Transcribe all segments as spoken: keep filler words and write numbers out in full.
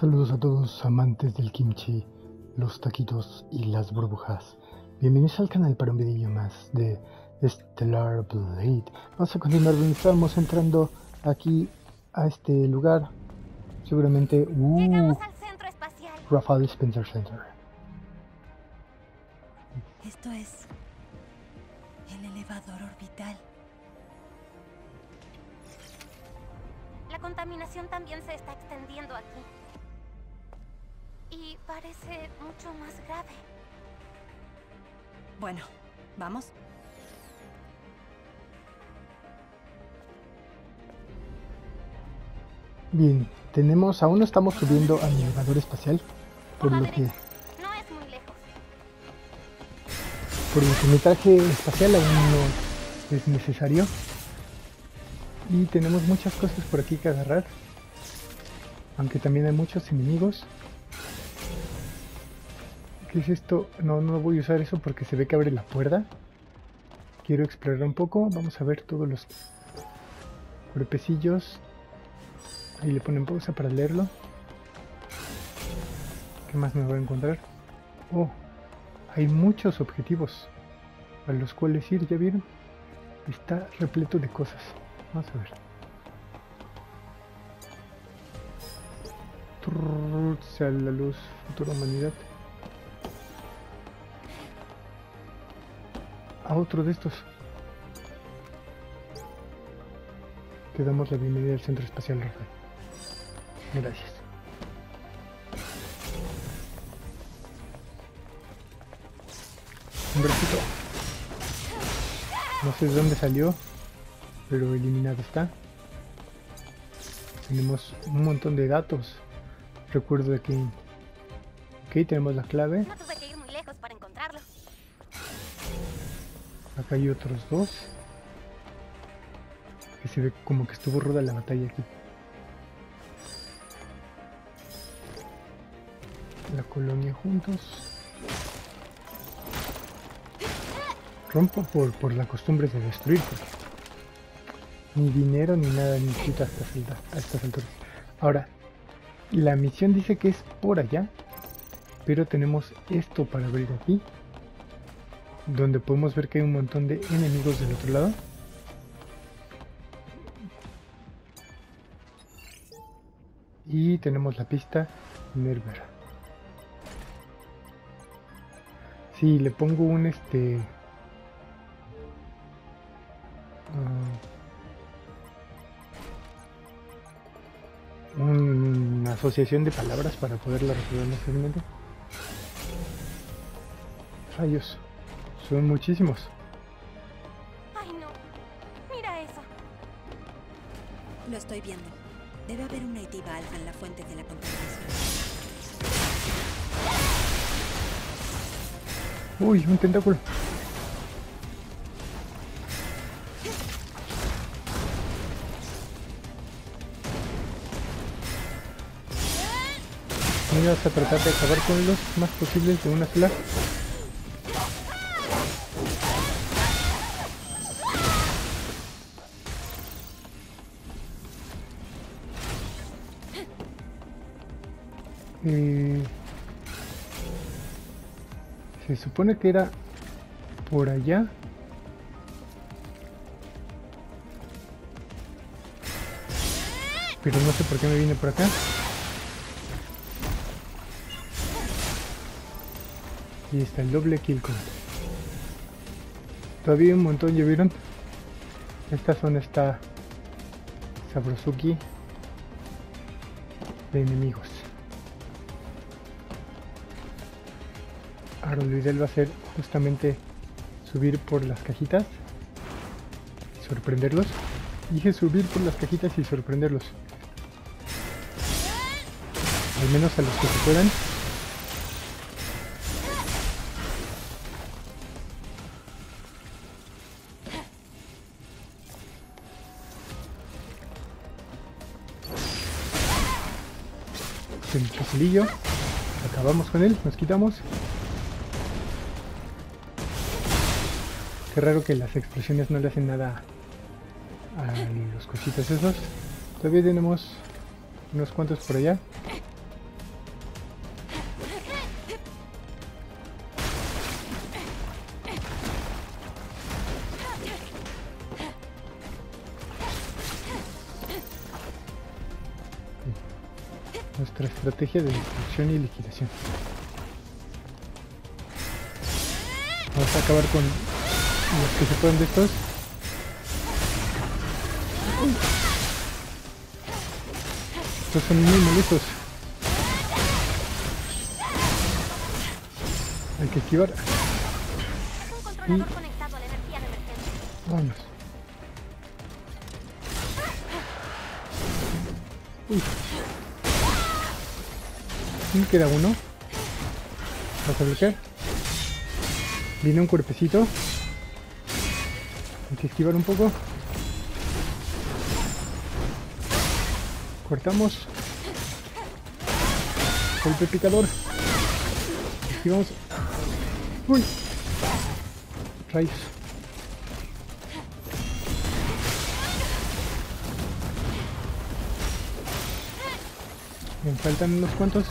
Saludos a todos amantes del kimchi, los taquitos y las burbujas. Bienvenidos al canal para un video más de Stellar Blade. Vamos a continuar donde estábamos, entrando aquí a este lugar. Seguramente... Uh, llegamos al centro espacial. Rafael Spencer Center. Esto es... el elevador orbital. La contaminación también se está extendiendo aquí. Y parece mucho más grave. Bueno, ¿vamos? Bien, tenemos... aún no estamos subiendo al elevador espacial. Por lo que... no es muy lejos. Por lo que el metraje espacial aún no es necesario. Y tenemos muchas cosas por aquí que agarrar. Aunque también hay muchos enemigos. ¿Qué es esto? No, no voy a usar eso porque se ve que abre la puerta. Quiero explorar un poco. Vamos a ver todos los cuerpecillos. Ahí le ponen pausa para leerlo. ¿Qué más me voy a encontrar? Oh, hay muchos objetivos a los cuales ir, ¿ya vieron? Está repleto de cosas. Vamos a ver. Trrr, sea la luz, futura humanidad. A otro de estos. Te damos la bienvenida al centro espacial, Rafael. Gracias. Un bracito. No sé de dónde salió, pero eliminado está. Tenemos un montón de datos. Recuerdo de que... ok, tenemos la clave. No tuve que ir muy lejos para encontrarlo. Acá hay otros dos. Que se ve como que estuvo ruda la batalla aquí. La colonia juntos. Rompo por, por la costumbre de destruir, porque... ni dinero, ni nada, ni chuta a estas alturas. Ahora, la misión dice que es por allá, pero tenemos esto para abrir aquí, donde podemos ver que hay un montón de enemigos del otro lado. Y tenemos la pista Nerver. Si, sí, le pongo un este... Uh, una asociación de palabras para poderla resolver más fácilmente. Rayos, son muchísimos. Ay, no. Mira eso. Lo estoy viendo. Debe haber una activa alfa en la fuente de la contaminación. Uy, un tentáculo. Vamos a tratar de acabar con los más posibles de una sola. Eh, se supone que era por allá. Pero no sé por qué me vine por acá. Y está el doble kill count. Todavía hay un montón, ¿ya vieron? Esta zona está sabrosuki de enemigos. Ahora lo ideal va a ser justamente subir por las cajitas y sorprenderlos. Dije subir por las cajitas y sorprenderlos. Al menos a los que se puedan. El chacelillo, acabamos con él, nos quitamos. Qué raro que las explosiones no le hacen nada a los cositas esos. Todavía tenemos unos cuantos por allá. nuestra estrategia de destrucción y liquidación. Vamos a acabar con los que se pueden de estos. Estos son muy molestos. Hay que esquivar. Y... vamos. Uy. Me queda uno. Vamos a bloquear. Viene un cuerpecito. Hay que esquivar un poco. Cortamos. Golpe picador. Esquivamos. Uy. Rayos. Me faltan unos cuantos.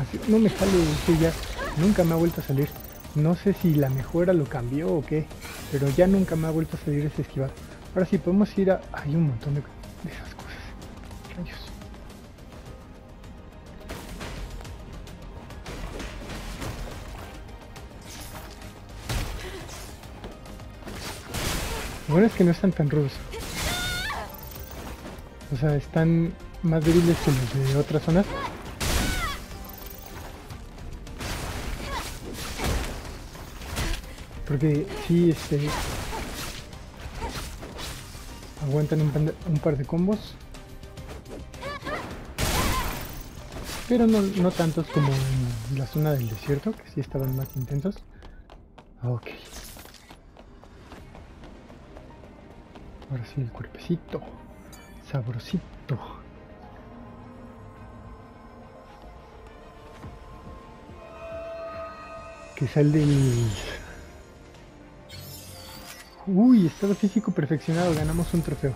Así, no me sale este ya. Nunca me ha vuelto a salir. No sé si la mejora lo cambió o qué. Pero ya nunca me ha vuelto a salir ese esquivar. Ahora sí, podemos ir a... hay un montón de, de esas cosas. Rayos. Lo bueno es que no están tan rudos. O sea, están más débiles que los de otras zonas. Porque sí, este... aguantan un, panda, un par de combos. Pero no, no tantos como en la zona del desierto, que sí estaban más intensos. Ok. Ahora sí, el cuerpecito. Sabrosito. Que sale el... uy, estado físico perfeccionado. Ganamos un trofeo.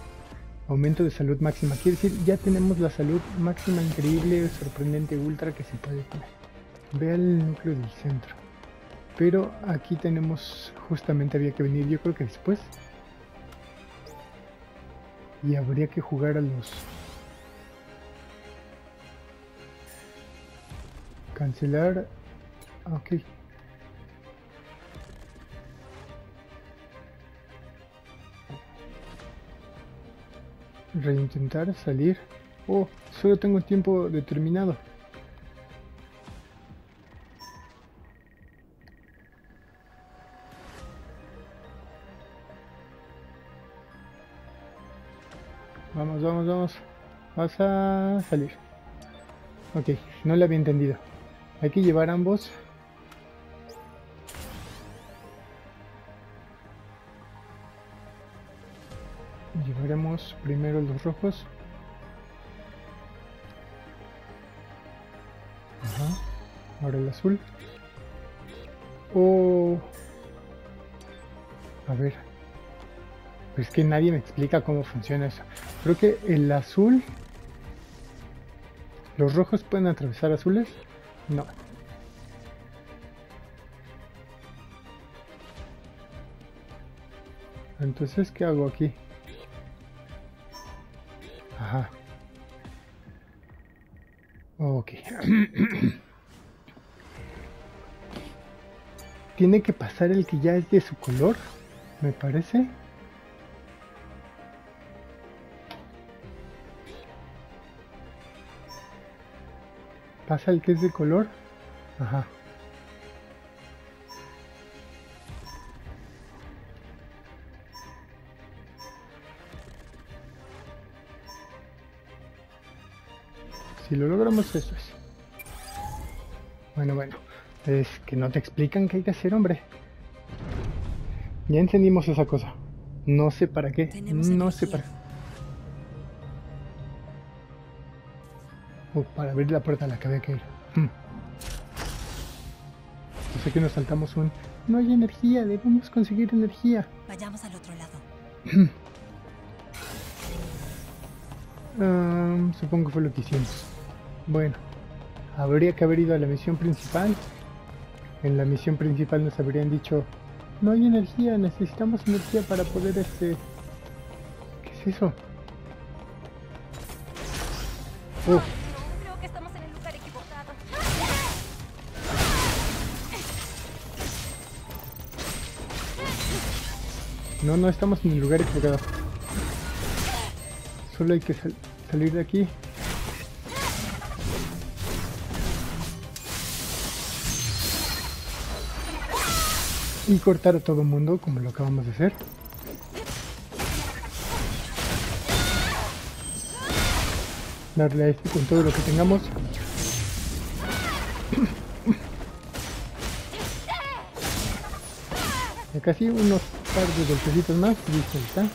Aumento de salud máxima. Quiere decir, ya tenemos la salud máxima increíble, sorprendente, ultra que se puede poner. Ve al núcleo del centro. Pero aquí tenemos... justamente había que venir, yo creo que después... y habría que jugar a los... cancelar... ok. Reintentar, salir... oh, solo tengo tiempo determinado. Vamos, vamos, vamos. Vas a salir. Ok, no lo había entendido. Hay que llevar ambos. Llevaremos primero los rojos. Ajá. Ahora el azul. Oh. A ver. Pues que nadie me explica cómo funciona eso. Creo que el azul... ¿los rojos pueden atravesar azules? No. Entonces, ¿qué hago aquí? Ajá. Ok. Tiene que pasar el que ya es de su color, me parece. Pasa el que es de color. Ajá. Si lo logramos, eso es. Bueno, bueno. Es que no te explican qué hay que hacer, hombre. Ya entendimos esa cosa. No sé para qué. No sé para qué. Oh, para abrir la puerta a la que había que ir. Hmm. Yo sé que nos saltamos un... no hay energía, debemos conseguir energía. Vayamos al otro lado. um, supongo que fue lo que hicimos. Bueno, habría que haber ido a la misión principal. En la misión principal nos habrían dicho... no hay energía, necesitamos energía para poder este... ¿qué les hizo? Uf. Creo que estamos en el lugar equivocado. No, no estamos en el lugar equivocado. Solo hay que sal salir de aquí. Y cortar a todo el mundo como lo acabamos de hacer. Darle a este con todo lo que tengamos. Ya casi unos par de golpecitos más. Listo, ahí está.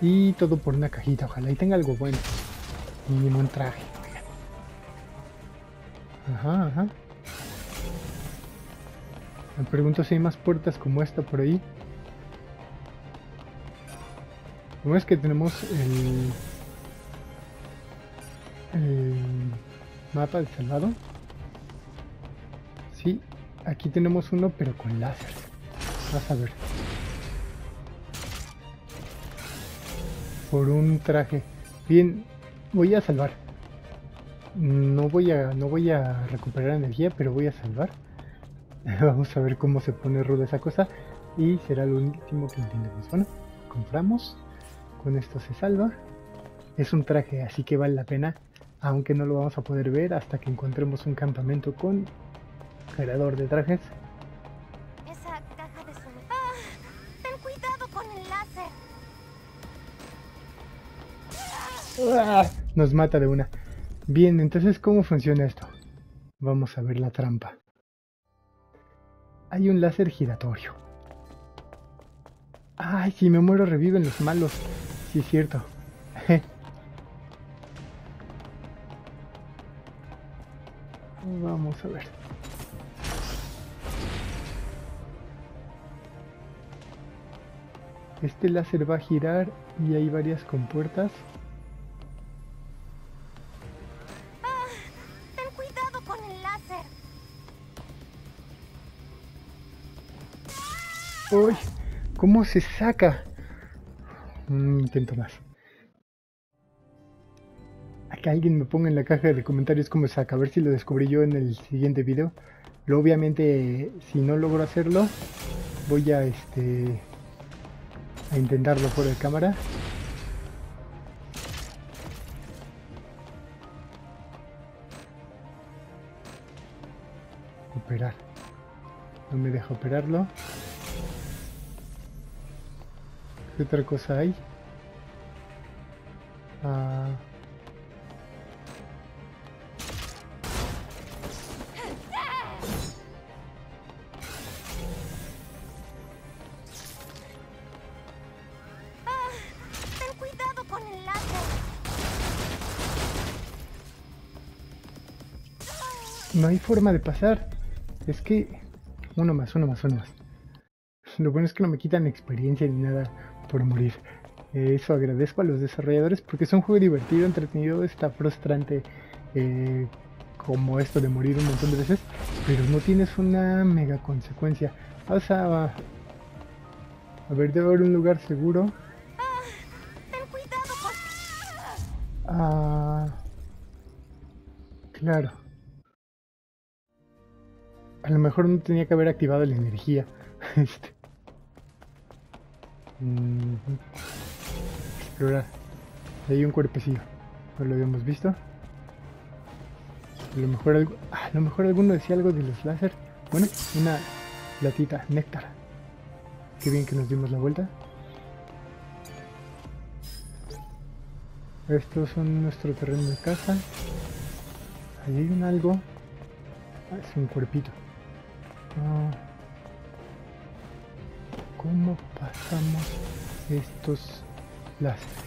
Y todo por una cajita. Ojalá y tenga algo bueno. Mínimo un traje. Ajá, ajá. Me pregunto si hay más puertas como esta por ahí. ¿Cómo es que tenemos el... el mapa de salvado? Sí, aquí tenemos uno pero con láser. Vas a ver. Por un traje. Bien, voy a salvar. No voy a, no voy a recuperar energía, pero voy a salvar. Vamos a ver cómo se pone ruda esa cosa. Y será lo último que entendemos. Bueno, compramos. Con esto se salva. Es un traje, así que vale la pena. Aunque no lo vamos a poder ver hasta que encontremos un campamento con generador de trajes. Esa caja de sonido. ¡Ah! ¡Ten cuidado con el láser! ¡Ah! Nos mata de una. Bien, entonces, ¿cómo funciona esto? Vamos a ver la trampa. Hay un láser giratorio. Ay, si me muero reviven los malos. Sí, es cierto. Vamos a ver. Este láser va a girar y hay varias compuertas. Ah, ten cuidado con el láser. Uy, ¿cómo se saca? Un intento más. A que alguien me ponga en la caja de comentarios cómo se saca. A ver si lo descubrí yo en el siguiente video. Pero obviamente, si no logro hacerlo, voy a este a intentarlo fuera de cámara. Operar. No me deja operarlo. ¿Qué otra cosa hay? Ah. Ah, ten cuidado con el láser. No hay forma de pasar. Es que uno más, uno más, uno más. Lo bueno es que no me quitan experiencia ni nada por morir. Eso agradezco a los desarrolladores porque es un juego divertido, entretenido, está frustrante eh, como esto de morir un montón de veces, pero no tienes una mega consecuencia. Vas a... a ver, debe haber un lugar seguro. Ah, ten cuidado por... ah, claro. A lo mejor no tenía que haber activado la energía. Este. Explorar. Hay un cuerpecillo. No lo habíamos visto. A lo mejor algo, a lo mejor alguno decía algo de los láser. Bueno, una latita, néctar. Qué bien que nos dimos la vuelta. Estos son nuestro terreno de casa. Ahí hay un algo. Ah, es un cuerpito. Ah. ¿Cómo pasamos estos láseres?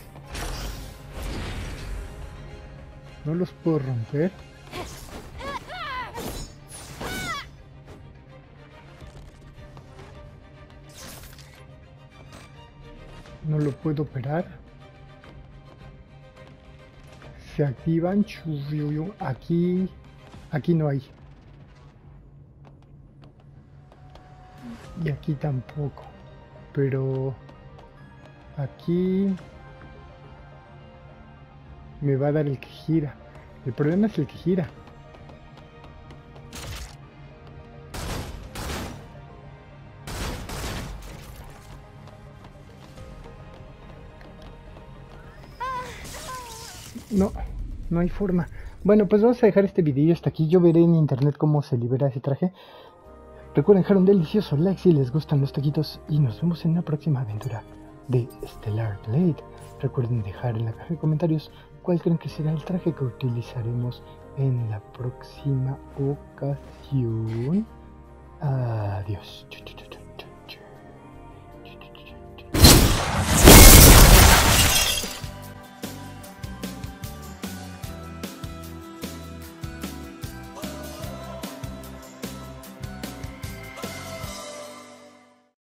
No los puedo romper. No lo puedo operar. Se activan. Aquí, aquí no hay. Y aquí tampoco. Pero aquí me va a dar el que gira. El problema es el que gira. No, no hay forma. Bueno, pues vamos a dejar este video hasta aquí. Yo veré en internet cómo se libera ese traje. Recuerden dejar un delicioso like si les gustan los taquitos. Y nos vemos en una próxima aventura de Stellar Blade. Recuerden dejar en la caja de comentarios cuál creen que será el traje que utilizaremos en la próxima ocasión. Adiós.